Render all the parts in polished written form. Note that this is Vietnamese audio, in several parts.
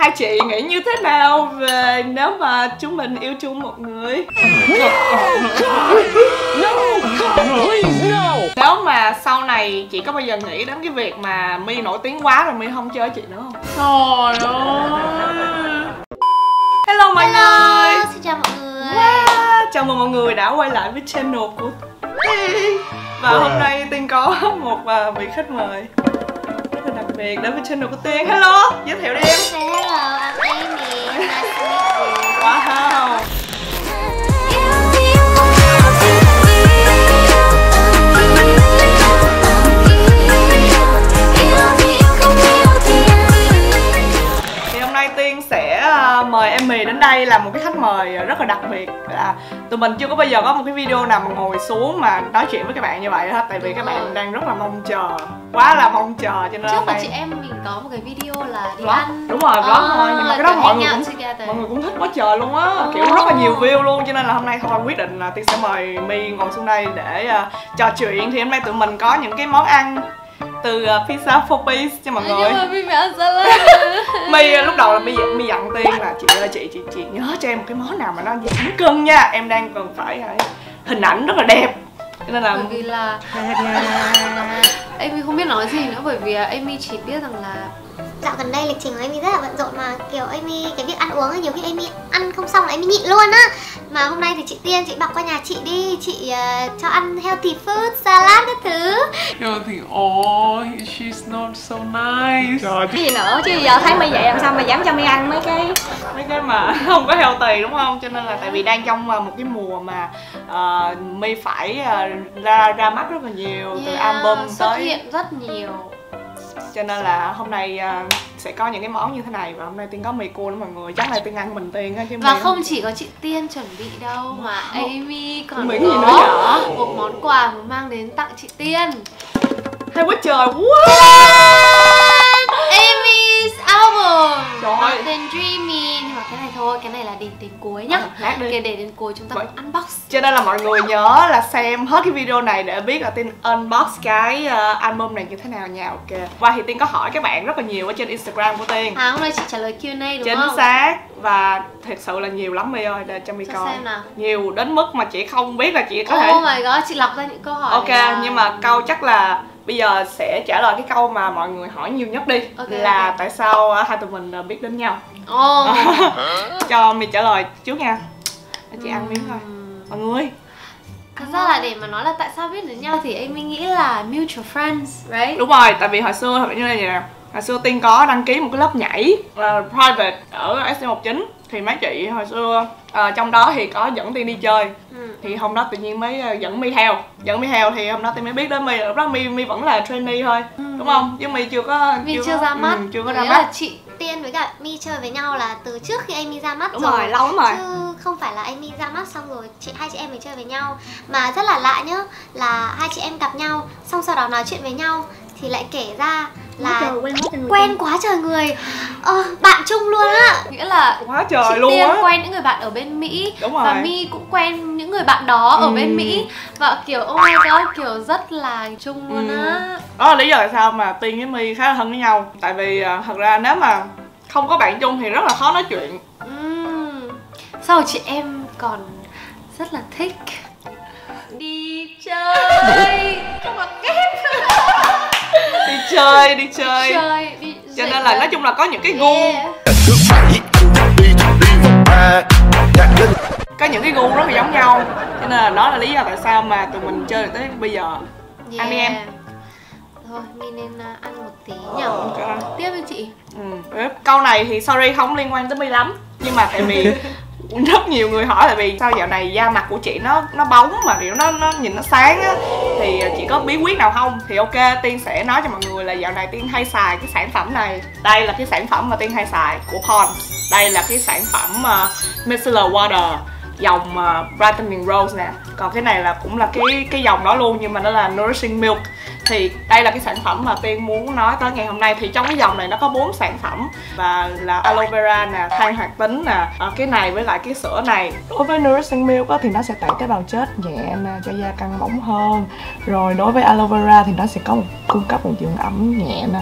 hai chị nghĩ như thế nào về nếu mà chúng mình yêu chung một người? Nếu mà sau này chị có bao giờ nghĩ đến cái việc mà My nổi tiếng quá rồi My không chơi chị nữa không? Trời ơi. Hello mọi người. Xin chào mọi người. Wow, chào mừng mọi người đã quay lại với channel của Tiên. Và hôm nay Tiên có một vị khách mời đặc biệt đến với channel của Tiên. Hello, giới thiệu đi em. Hello, I'm Jennie. Wow. Thì hôm nay Tiên sẽ mời em Mì đến đây là một cái khách mời rất là đặc biệt, là tụi mình chưa có bao giờ có một cái video nào mà ngồi xuống mà nói chuyện với các bạn như vậy hết. Tại vì các bạn đang rất là mong chờ, quá là mong chờ cho nên trước này... chị em mình có một cái video là đi ăn. Đúng rồi, vlog thôi. Nhưng mà cái đó mọi người cũng thích quá trời luôn á. Kiểu rất là nhiều view luôn. Cho nên là hôm nay thôi quyết định là Tiên sẽ mời My ngồi xuống đây để trò chuyện. Thì hôm nay tụi mình có những cái món ăn từ pizza 4 piece cho mọi người. Nhưng mà My phải ăn salad. My lúc đầu là My dặn Tiên là chị ơi chị nhớ cho em một cái món nào mà nó giảm cân nha. Em đang cần phải hình ảnh rất là đẹp. Cho nên là bởi vì là Amy không biết nói gì nữa, bởi vì Amy chỉ biết rằng là dạo gần đây lịch trình của Amy rất là bận rộn, mà kiểu Amy cái việc ăn uống nhiều khi Amy ăn không xong là Amy nhịn luôn á. Mà hôm nay thì chị Tiên chị bọc qua nhà chị đi, chị cho ăn healthy food, salad các thứ. Healthy, oh, she's not so nice. Trời. Cái gì nữa chứ giờ thấy mày vậy làm sao mà dám cho mày ăn mấy cái mà không có healthy đúng không? Cho nên là tại vì đang trong một cái mùa mà My phải ra mắt rất là nhiều, từ album xuất hiện rất nhiều. Cho nên là hôm nay sẽ có những cái món như thế này. Và hôm nay Tiên có mì cua nữa mọi người. Chắc là Tiên ăn mình Tiên thôi chứ. Và không chỉ có chị Tiên chuẩn bị đâu mà Amy còn có một món quà muốn mang đến tặng chị Tiên. Hay quá trời. What? Amy's album tên Dreamy. Nhưng mà cái này thôi, cái này là đến cuối nhá. Để đến cuối chúng ta unbox. Cho nên là mọi người nhớ là xem hết cái video này để biết là Tiên unbox cái album này như thế nào nha. Ok. Và thì Tiên có hỏi các bạn rất là nhiều ở trên Instagram của Tiên. Hôm nay chị trả lời Q&A đúng không? Chính xác. Và thật sự là nhiều lắm My ơi, để cho My coi. Nhiều đến mức mà chị không biết là chị có thể. Oh my god, chị lọc ra những câu hỏi. Ok, nhưng mà câu chắc là bây giờ sẽ trả lời cái câu mà mọi người hỏi nhiều nhất đi. Okay, là tại sao hai tụi mình biết đến nhau. Cho mình trả lời trước nha. Chị ăn miếng thôi mọi người. Thật ra là để mà nói là tại sao biết đến nhau thì Amy nghĩ là mutual friends, right? Đúng rồi, tại vì hồi xưa thật như thế này nè. Hồi xưa Tiên có đăng ký một cái lớp nhảy private ở SC19. Thì mấy chị hồi xưa trong đó thì có dẫn Tiên đi chơi. Thì hôm đó tự nhiên mới dẫn My theo. Dẫn My theo thì hôm đó Tiên mới biết đến My. Lúc đó My vẫn là trainee thôi, đúng không? Chứ My chưa có ra mắt. Là chị Tiên với cả My chơi với nhau là từ trước khi Amy ra mắt. Đúng rồi, lâu lắm rồi. Chứ không phải là Amy ra mắt xong rồi hai chị em mới chơi với nhau. Mà rất là lạ nhá, là hai chị em gặp nhau xong sau đó nói chuyện với nhau thì lại kể ra là quen quá trời người, bạn chung luôn á. Nghĩa là quá trời chị luôn Tiên quen những người bạn ở bên Mỹ. Đúng rồi. Và My cũng quen những người bạn đó ở bên Mỹ. Và kiểu oh my god, kiểu rất là chung luôn á. Đó là lý do tại sao mà Tiên với My khá là thân với nhau. Tại vì thật ra nếu mà không có bạn chung thì rất là khó nói chuyện. Sau rồi chị em còn rất là thích đi chơi. Không mà kết đi chơi. Cho nên là nói chung là có những cái gu có những cái gu rất là giống nhau. Cho nên là đó là lý do tại sao mà tụi mình chơi được tới bây giờ. Ăn đi em. Thôi mình nên ăn một tí nhỉ. Tiếp đi chị. Câu này thì sorry không liên quan tới My lắm, nhưng mà tại vì rất nhiều người hỏi tại vì sao dạo này da mặt của chị nó bóng mà kiểu nó nhìn nó sáng á, thì chị có bí quyết nào không? Thì ok, Tiên sẽ nói cho mọi người là dạo này Tiên hay xài cái sản phẩm này. Đây là cái sản phẩm mà Tiên hay xài của Pond. Đây là cái sản phẩm Micellar Water dòng Brightening Rose nè. Còn cái này là cũng là cái dòng đó luôn, nhưng mà nó là Nourishing Milk. Thì đây là cái sản phẩm mà Tiên muốn nói tới ngày hôm nay. Thì trong cái dòng này nó có 4 sản phẩm, và là aloe vera nè, than hoạt tính nè, cái này với lại cái sữa này. Đối với Nourishing Milk thì nó sẽ tẩy tế bào chết nhẹ nè, cho da căng bóng hơn. Rồi đối với aloe vera thì nó sẽ có cung cấp một dưỡng ẩm nhẹ nè.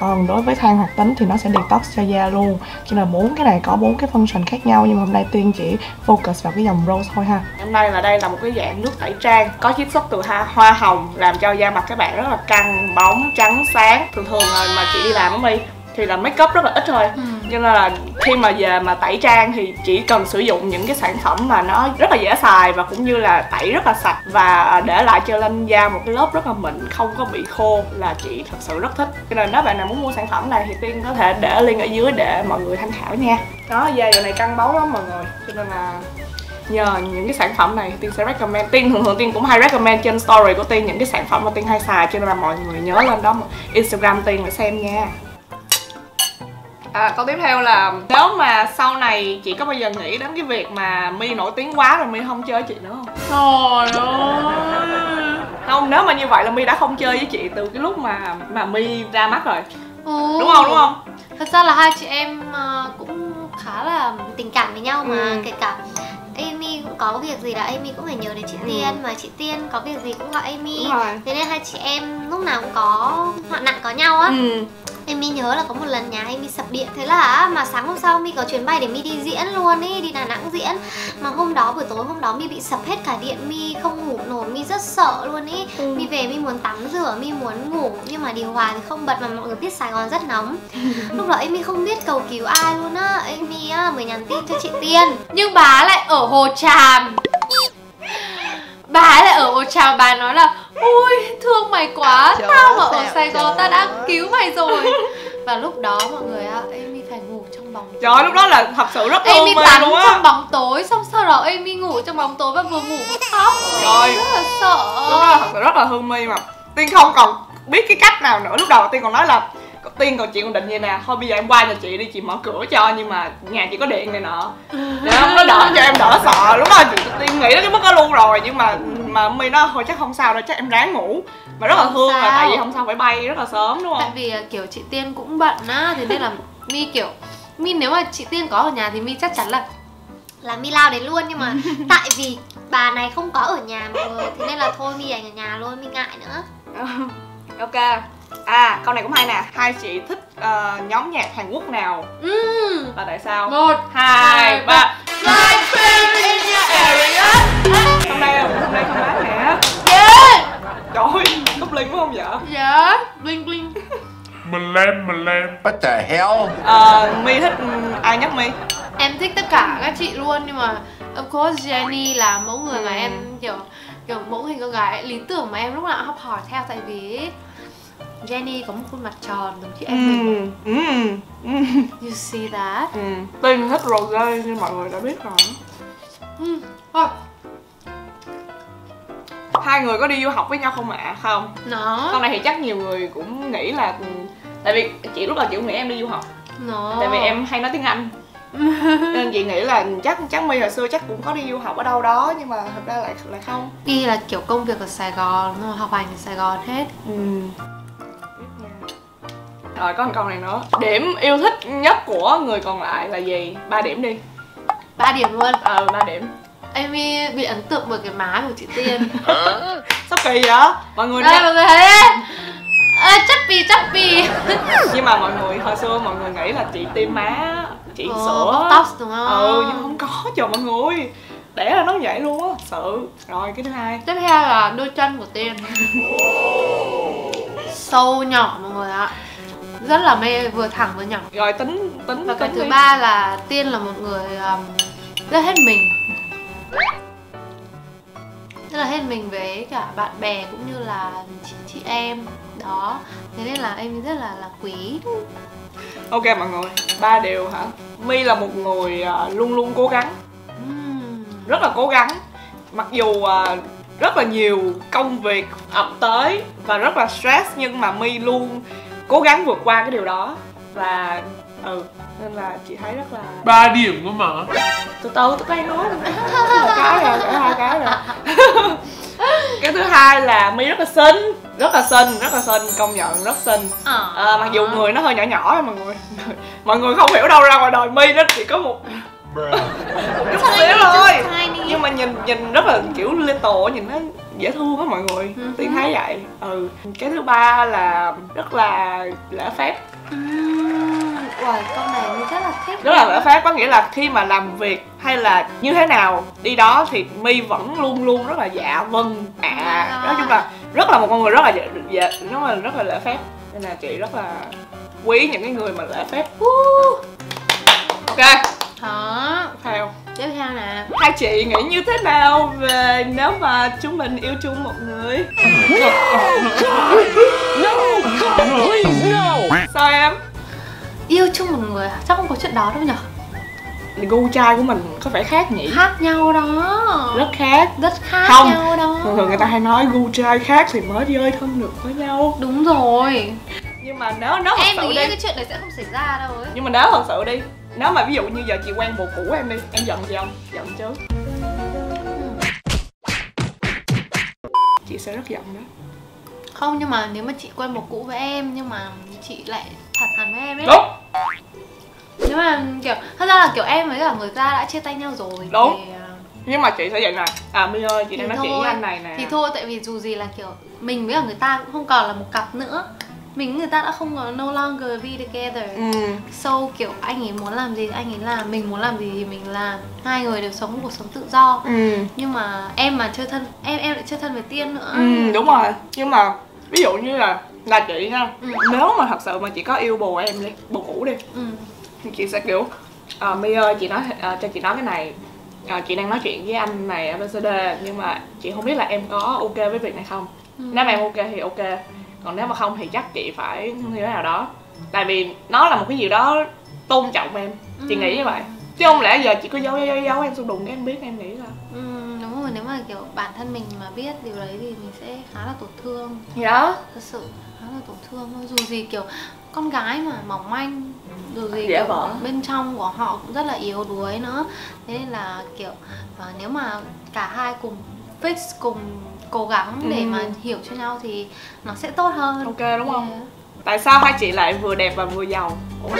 Còn đối với than hoạt tính thì nó sẽ detox cho da luôn. Cho nên bốn cái này có bốn cái function khác nhau, nhưng mà hôm nay Tiên chỉ focus vào cái dòng rose thôi ha. Hôm nay là đây là một cái dạng nước tẩy trang có chiết xuất từ hoa hồng, làm cho da mặt các bạn rất là căng, bóng, trắng, sáng. Thường thường mà chị đi làm á My thì là make up rất là ít thôi, cho nên là khi mà về mà tẩy trang thì chỉ cần sử dụng những cái sản phẩm mà nó rất là dễ xài và cũng như là tẩy rất là sạch và để lại cho lên da một cái lớp rất là mịn, không có bị khô, là chị thật sự rất thích. Cho nên nếu bạn nào muốn mua sản phẩm này thì Tiên có thể để link ở dưới để mọi người tham khảo nha. Đó, da giờ này căng bóng lắm mọi người, cho nên là nhờ những cái sản phẩm này Tiên sẽ recommend. Tiên thường Tiên cũng hay recommend trên story của Tiên những cái sản phẩm mà Tiên hay xài, cho nên là mọi người nhớ lên đó Instagram Tiên để xem nha. Câu tiếp theo là nếu mà sau này chị có bao giờ nghĩ đến cái việc mà My nổi tiếng quá rồi My không chơi với chị nữa không? Trời ơi. Không, nếu mà như vậy là My đã không chơi với chị từ cái lúc mà My ra mắt rồi. Ừ. Đúng không, đúng không? Thật ra là hai chị em cũng khá là tình cảm với nhau mà, kể cả Amy cũng có việc gì là Amy cũng phải nhớ đến chị Tiên, mà chị Tiên có việc gì cũng gọi Amy. Thế nên hai chị em lúc nào cũng có hoạn nạn có nhau á. Amy nhớ là có một lần nhà Amy sập điện, thế là mà sáng hôm sau My có chuyến bay để My đi diễn luôn ấy, đi Đà Nẵng diễn. Mà hôm đó buổi tối hôm đó My bị sập hết cả điện, My không ngủ nổi, My rất sợ luôn ấy. My về My muốn tắm rửa, My muốn ngủ nhưng mà điều hòa thì không bật, mà mọi người biết Sài Gòn rất nóng. Lúc đó Amy không biết cầu cứu ai luôn á. Amy á mới nhắn tin cho chị Tiên, nhưng bà lại ở Hồ Tràm. Bà lại ở Hồ Tràm, bà nói là ui thương mày quá, tao mà ở Sài Gòn ta đã cứu mày rồi. Và lúc đó mọi người ạ, Amy phải ngủ trong bóng tối. Trời, lúc đó là thật sự rất ôm mê luôn á. Amy tắm trong bóng tối, xong sau đó Amy ngủ trong bóng tối và vừa ngủ vừa khóc. Trời, rất là sợ. Lúc đó là thật sự rất là thương My mà Tiên không còn biết cái cách nào nữa. Lúc đầu Tiên còn nói là Tiên còn chị còn định như nè, thôi bây giờ em qua nhà chị đi, chị mở cửa cho, nhưng mà nhà chị có điện này nọ để nó đỡ cho em đỡ sợ. Đúng rồi, Tiên nghĩ đến cái mức đó luôn rồi, nhưng mà My nó thôi chắc không sao đâu, chắc em ráng ngủ. Mà rất là thương là tại vì hôm sau phải bay rất là sớm đúng không? Tại vì kiểu chị Tiên cũng bận á, thế nên là My kiểu My nếu mà chị Tiên có ở nhà thì My chắc chắn là My lao đến luôn, nhưng mà tại vì bà này không có ở nhà mọi người, thế nên là thôi My ở nhà luôn, My ngại nữa. Ok. À, câu này cũng hay nè. Hai chị thích nhóm nhạc Hàn Quốc nào? Và tại sao? 1, 2, 3. Hôm nay là hôm nay không bán nè. Yeah. Trời, cúp linh đúng không vợ? Dạ, bling bling. Mình lên. What the hell? My thích ai nhất My? Em thích tất cả các chị luôn, nhưng mà of course Jennie là mẫu người mà em kiểu mẫu hình con gái lý tưởng mà em lúc nào học hỏi theo, tại vì Jennie có một khuôn mặt tròn giống chị em mình. You see that? Tiên thích Rosé như mọi người đã biết rồi. Hai người có đi du học với nhau không ạ? Không. Nó. Con này thì chắc nhiều người cũng nghĩ là, tại vì chị lúc đầu chị cũng nghĩ em đi du học. Nó. Tại vì em hay nói tiếng Anh. Nên chị nghĩ là chắc My hồi xưa chắc cũng có đi du học ở đâu đó, nhưng mà thật ra lại không. Đi là kiểu công việc ở Sài Gòn, học hành ở Sài Gòn hết. Rồi có một câu này nữa. Điểm yêu thích nhất của người còn lại là gì? 3 điểm đi. 3 điểm luôn? 3 điểm. Amy bị ấn tượng bởi cái má của chị Tiên. Sắp kỳ vậy? Mọi người đây, mọi người thấy đấy. Chắp bì. Nhưng mà mọi người hồi xưa mọi người nghĩ là chị tiêm má, chị sữa tóc đúng không? Nhưng không có, trời mọi người. Đẻ là nó vậy luôn á, sự. Rồi cái thứ hai. Tiếp theo là đôi chân của Tiên. Sâu nhỏ mọi người ạ. Rất là mê, vừa thẳng vừa nhỏ. Rồi tính. Và cái thứ ba là Tiên là một người rất hết mình. Rất là hết mình với cả bạn bè cũng như là chị em. Đó, thế nên là em rất là quý. Ok mọi người, 3 điều hả? My là một người luôn luôn cố gắng. Rất là cố gắng. Mặc dù rất là nhiều công việc ập tới và rất là stress, nhưng mà My luôn cố gắng vượt qua cái điều đó. Và nên là chị thấy rất là 3 điểm cơ mà. Từ từ tụi bay nói một cái rồi, hai cái rồi. Cái thứ hai là My rất là xinh, công nhận rất xinh. Mặc dù người nó hơi nhỏ thôi mọi người không hiểu đâu ra ngoài đời My nó chỉ có một chút xíu thôi, nhưng mà nhìn rất là kiểu little, nhìn nó dễ thương với mọi người. Tiên thấy vậy. Cái thứ ba là rất là lễ phép. Wow, con này mình rất là thích. Rất là lễ phép, có nghĩa là khi mà làm việc hay là như thế nào đi đó thì My vẫn luôn luôn rất là dạ vâng ạ. Nói chung là rất là một con người rất là rất là lễ phép. Nên là chị rất là quý những cái người mà lễ phép. Ok. Theo tiếp theo nè, hai chị nghĩ như thế nào về nếu mà chúng mình yêu chung một người? Sao em? Yêu chung một người hả? Chắc không có chuyện đó đâu nhở? Gu trai của mình có vẻ khác nhỉ? Khác nhau đó. Rất khác. Rất khác không. Nhau đó. Thường thường người ta hay nói gu trai khác thì mới chơi thân được với nhau. Đúng rồi. Nhưng mà nếu em nghĩ cái chuyện này sẽ không xảy ra đâu ấy. Nhưng mà nếu thật sự đi, nếu mà ví dụ như giờ chị quen bồ cũ của em đi, em giận gì không? Giận chứ. Chị sẽ rất giận đó. Không, nhưng mà nếu mà chị quen bồ cũ với em nhưng mà chị lại thật hẳn với em ấy. Đúng. Nếu mà kiểu, thật ra là kiểu em với cả người ta đã chia tay nhau rồi. Đúng thì... Nhưng mà chị sẽ vậy này, My ơi, chị đang nói chuyện với anh này nè. Thì thôi, tại vì dù gì là kiểu mình với cả người ta cũng không còn là một cặp nữa. Mình với người ta đã không còn no longer be together. So kiểu anh ấy muốn làm gì anh ấy làm, mình muốn làm gì thì mình làm. Hai người đều sống một cuộc sống tự do. Nhưng mà em mà chơi thân, em lại chơi thân với Tiên nữa. Đúng rồi. Nhưng mà ví dụ như là chị nha, nếu mà thật sự mà chị có yêu bồ em đi, bồ cũ đi, thì chị sẽ kiểu My ơi, chị nói cho chị nói cái này, chị đang nói chuyện với anh này ABCD, nhưng mà chị không biết là em có ok với việc này không. Nếu mà em ok thì ok, còn nếu mà không thì chắc chị phải như thế nào đó, tại vì nó là một cái gì đó tôn trọng em. Chị nghĩ như vậy, chứ không lẽ giờ chị cứ giấu em xong đùng cái em biết, em nghĩ là đúng rồi. Nếu mà kiểu bản thân mình mà biết điều đấy thì mình sẽ khá là tổn thương. Dạ, thật sự khá là tổn thương thôi. Dù gì kiểu con gái mà mỏng manh, dù gì kiểu bên trong của họ cũng rất là yếu đuối nữa. Thế nên là kiểu nếu mà cả hai cùng fix, cùng cố gắng để mà hiểu cho nhau thì nó sẽ tốt hơn. Ok, đúng không? Tại sao hai chị lại vừa đẹp và vừa giàu? Ủa,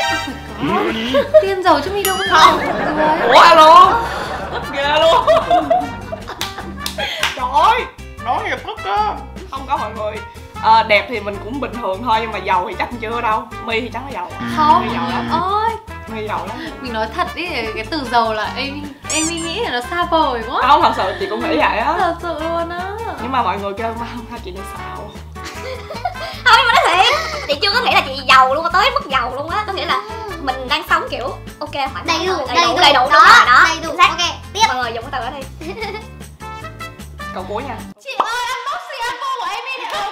Tiên giàu chứ mình đâu có không. Ủa, alo, tức ghê luôn. Trời ơi, nói nghe tức á. Không có mọi người. Đẹp thì mình cũng bình thường thôi, nhưng mà giàu thì chắc chưa đâu. My thì chắc nó giàu. Không, ơi My giàu lắm. Mình nói thật ý, cái từ giàu là em nghĩ là nó xa vời quá. Không, thật sự chị cũng nghĩ vậy á. Thật sự luôn á. Nhưng mà mọi người kêu mà không, hai chị này xạo. Thôi mà nói thiệt, chị chưa có nghĩ là chị giàu luôn, tới mức giàu luôn á. Có nghĩa là mình đang sống kiểu ok, phải đầy đủ đó, đầy đủ. Ok, tiếp. Mọi người dùng cái từ đó đi. Câu cuối nha. Chị ơi, unboxing album của em đi nè.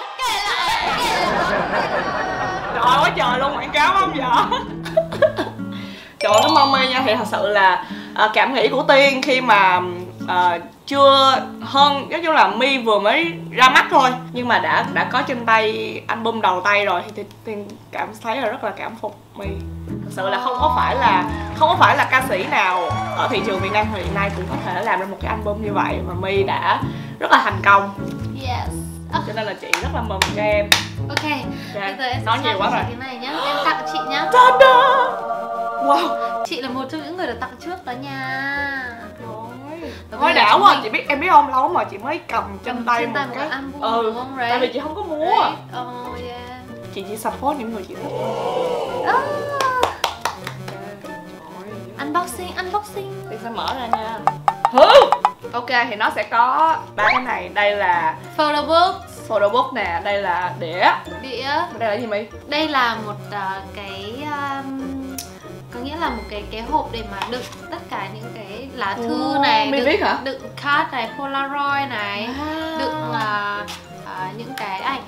Trời ơi trời luôn, quảng cáo không vậy? Trời ơi, Mommy nha, thì thật sự là cảm nghĩ của Tiên khi mà chưa hơn, nói chung là My vừa mới ra mắt thôi, nhưng mà đã có trên tay album đầu tay rồi thì Tiên cảm thấy là rất là cảm phục My. Thật sự là không có phải là ca sĩ nào ở thị trường Việt Nam hiện nay cũng có thể làm ra một cái album như vậy mà My đã rất là thành công. Yes. Cho nên là chị rất là mừng cho em. Ok, bây giờ em nói nhiều quá rồi. Cái này nhá, em tặng chị nhá. Wow, chị là một trong những người được tặng trước đó nha. Thôi đã quá, chị biết em biết không, lâu mà chị mới cầm trên tay một cái album. Tại vì chị không có mua. Chị chỉ support những người chị thích. Unboxing. Chị sẽ mở ra nha. Ok, thì nó sẽ có ba cái này. Đây là photo book nè, đây là đĩa. Đây là gì My? Đây là một có nghĩa là một cái hộp để mà đựng tất cả những cái lá thư này, đựng card này, polaroid này, đựng những cái ảnh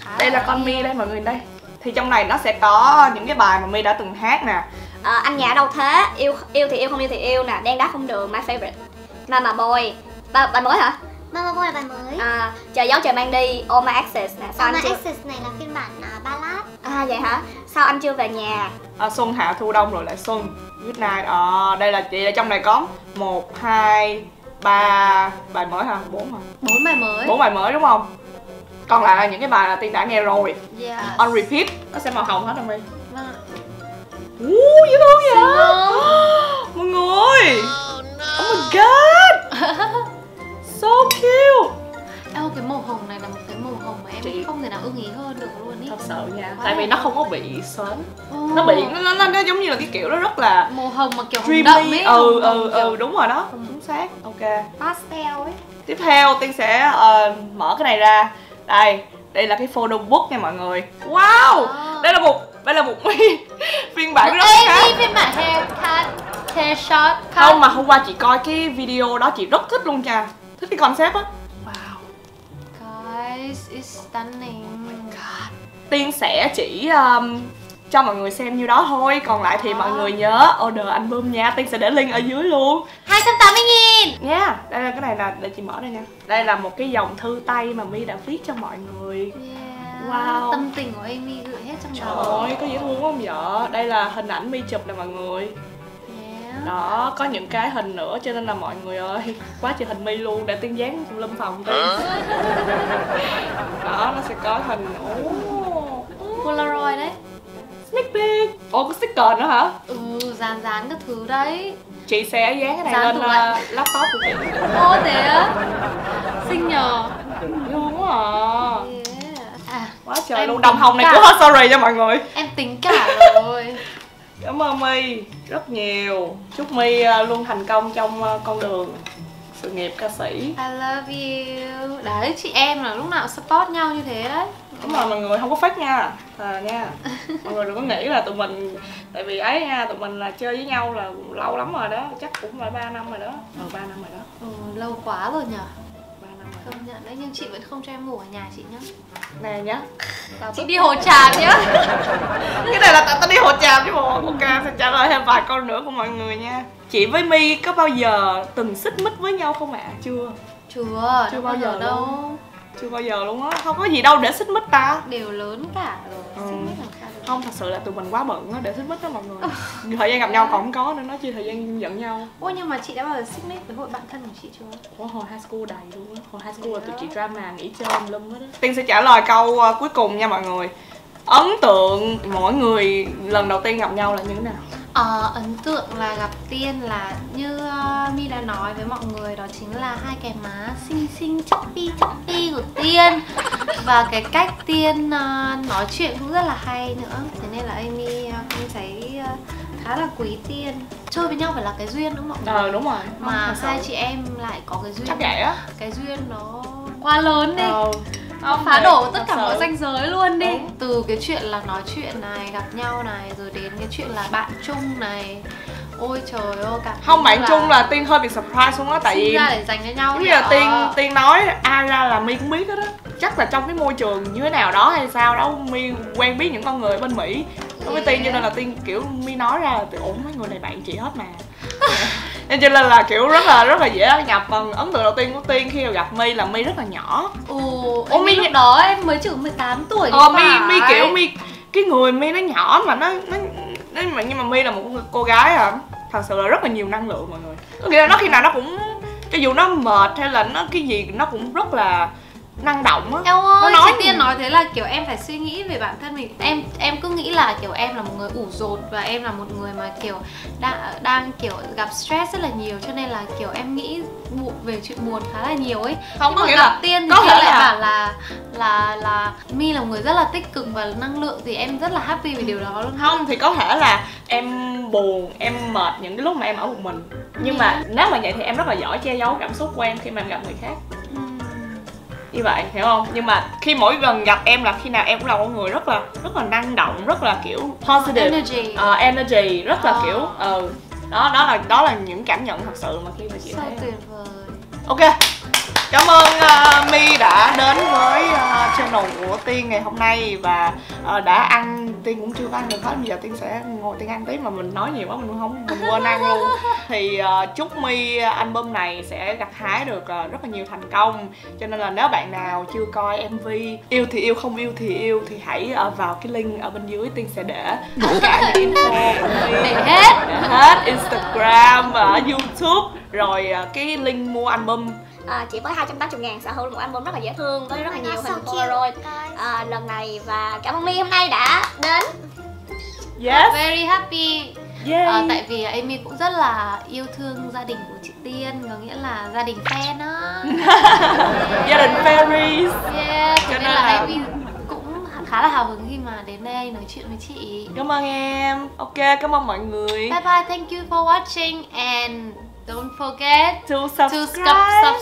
khá. Đây là con My đây mọi người đây. Thì trong này nó sẽ có những cái bài mà My đã từng hát nè. Anh nhà đâu thế, yêu thì yêu, không yêu thì yêu nè, đen đá không đường, my favorite, Mama Boy, bài mới hả? Mama Boy là bài mới. Trời giấu trời mang đi, All My Exes nè. All My Exes này là phiên bản ballad. À vậy hả? Sao anh chưa về nhà? Xuân hạ thu đông rồi lại xuân. Good night. Đây là chị, trong này có 1, 2, 3 bài mới hả? 4 hả? 4 bài mới. 4 bài mới đúng không? Còn lại là những cái bài là Tiên đã nghe rồi. Yes. On repeat. Nó sẽ màu hồng hết rồi. Vâng. Dễ thương vậy. Mọi người. Oh my god. So cute. Ok, sớm. Nó bị nó giống như là cái kiểu đó rất là màu hồng mà kiểu dreamy. Hồng đúng rồi đó, chính xác. Ok, pastel ấy. Tiếp theo Tiên sẽ mở cái này ra. Đây, đây là cái photo book nha mọi người. Wow, đây là một phiên bản rất khác. Phiên bản haircut. Không, mà hôm qua chị coi cái video đó chị rất thích luôn nha. Thích cái concept á. Wow. Guys, it's stunning. Oh my god. Tiên sẽ chỉ cho mọi người xem nhiêu đó thôi, còn lại thì mọi người nhớ order album nha. Tiên sẽ để link ở dưới luôn. 280.000 nha. Đây là cái này là để chị mở đây nha. Đây là một cái dòng thư tay mà My đã viết cho mọi người. Wow. Tâm tình của em My gửi hết trong đó. Trời ơi, có dễ thương không vậy? Đây là hình ảnh My chụp nè mọi người. Đó, có những cái hình nữa cho nên là mọi người ơi, quá trời hình My luôn, để Tiên dán trong lâm phòng Tiên. Đó, nó sẽ có hình Polaroid đấy. Sneak peek. Ồ, có sticker nữa hả? Ừ, dán các thứ đấy. Chị sẽ dán cái này dán lên laptop của chị. Ô thế á? Xinh nhờ. Đúng rồi. Quá trời em luôn, đồng hồng này cứ hết sorry cho mọi người. Em tính cả rồi. Cảm ơn My rất nhiều. Chúc My luôn thành công trong con đường sự nghiệp ca sĩ. I love you. Đấy, chị em là lúc nào support nhau như thế đấy. Đúng rồi, mọi người không có fake nha. Mọi người đừng có nghĩ là tụi mình, tại vì ấy nha, tụi mình là chơi với nhau là lâu lắm rồi đó. Chắc cũng là 3 năm rồi đó. Ừ, 3 năm rồi đó. Ừ, lâu quá rồi nhờ. 3 năm rồi. Công nhận đấy, nhưng chị vẫn không cho em ngủ ở nhà chị nhá. Nè nhá, chị đi Hồ Tràm nhá. Cái này là tao đi Hồ Tràm chứ bộ. Ok, sẽ trả lời thêm vài câu nữa của mọi người nha. Chị với My có bao giờ từng xích mích với nhau không ạ? Chưa bao giờ đâu. Chưa bao giờ luôn á, không có gì đâu để xích mích ta. Đều lớn cả rồi, xích mích làm sao được. Không, thật sự là tụi mình quá bận á để xích mích đó mọi người. Thời gian gặp nhau còn không có nữa, nói chi thời gian giận nhau. Ôi, nhưng mà chị đã bao giờ xích mích với hội bạn thân của chị chưa? Ủa, hồi high school đầy luôn á. Hồi high school là tụi chị drama nghỉ chơi lum hết á. Tiên sẽ trả lời câu cuối cùng nha mọi người. Ấn tượng mỗi người lần đầu tiên gặp nhau là như thế nào? Ấn tượng là gặp Tiên là như My đã nói với mọi người, đó chính là hai cái má xinh choppy của Tiên. Và cái cách Tiên nói chuyện cũng rất là hay nữa. Thế nên là Amy cũng thấy khá là quý Tiên. Chơi với nhau phải là cái duyên đúng không mọi người? Đúng rồi. Mà hai chị em lại có cái duyên. Chắc vậy á. Cái duyên nó quá lớn đi. Không, phá đổ tất cả mọi ranh giới luôn đi. Từ cái chuyện là nói chuyện này, gặp nhau này, rồi đến cái chuyện là bạn chung này. Ôi trời ơi, cảm không bạn chung là Tiên hơi bị surprise luôn á. Tại vì ra để dành cho nhau như là Tiên nói ai ra là My cũng biết hết á. Chắc là trong cái môi trường như thế nào đó hay sao đó, My quen biết những con người bên Mỹ đối với Tiên, cho nên là Tiên kiểu My nói ra là ổn, mấy người này bạn chị hết mà. Nên cho nên là kiểu rất là dễ nhập. Còn ấn tượng đầu tiên của Tiên khi gặp My là My rất là nhỏ. Ồ, My lúc đó em mới chừng 18 tuổi. My kiểu cái người My nó nhỏ mà nó nhưng mà My là một cô gái thật sự là rất là nhiều năng lượng mọi người. Có nghĩa là nó khi nào nó cũng, cho dù nó mệt hay là nó cái gì nó cũng rất là năng động á. Em ơi, nói chị Tiên nói thế là kiểu em phải suy nghĩ về bản thân mình. Em cứ nghĩ là kiểu em là một người ủ dột và em là một người mà kiểu đang kiểu gặp stress rất là nhiều, cho nên là kiểu em nghĩ về chuyện buồn khá là nhiều ấy. Không, nhưng có nghĩa là Tiên thì lại bảo là My là một người rất là tích cực và năng lượng, thì em rất là happy về điều đó luôn. Không thì có thể là em buồn, em mệt những cái lúc mà em ở một mình, nhưng mà nếu mà vậy thì em rất là giỏi che giấu cảm xúc của em khi mà em gặp người khác. Như vậy hiểu không? Nhưng mà khi mỗi lần gặp em là khi nào em cũng là một người rất là năng động, rất là kiểu positive energy, rất là kiểu đó là những cảm nhận thật sự mà khi mà chị thấy. Tuyệt vời. Ok, cảm ơn My đã đến với channel của Tiên ngày hôm nay và đã ăn. Tiên cũng chưa có ăn được hết, bây giờ Tiên sẽ ngồi Tiên ăn tí, mà mình nói nhiều quá mình quên ăn luôn. Thì chúc My album này sẽ gặt hái được rất là nhiều thành công. Cho nên là nếu bạn nào chưa coi MV Yêu Thì Yêu, Không Yêu Thì Yêu, thì hãy vào cái link ở bên dưới. Tiên sẽ để tất cả những info của My, để hết Instagram, YouTube, rồi cái link mua album. Chỉ với 280.000 sở hữu một album rất là dễ thương với rất là nhiều hình Polaroid lần này. Và cảm ơn My hôm nay đã đến. Yes, very happy. Tại vì Amy cũng rất là yêu thương gia đình của chị Tiên, có nghĩa là gia đình fan á. Gia đình fairies. Cho nên là Amy cũng khá là hào hứng khi mà đến đây nói chuyện với chị. Cảm ơn em. Ok, cảm ơn mọi người. Bye bye, thank you for watching and don't forget to subscribe.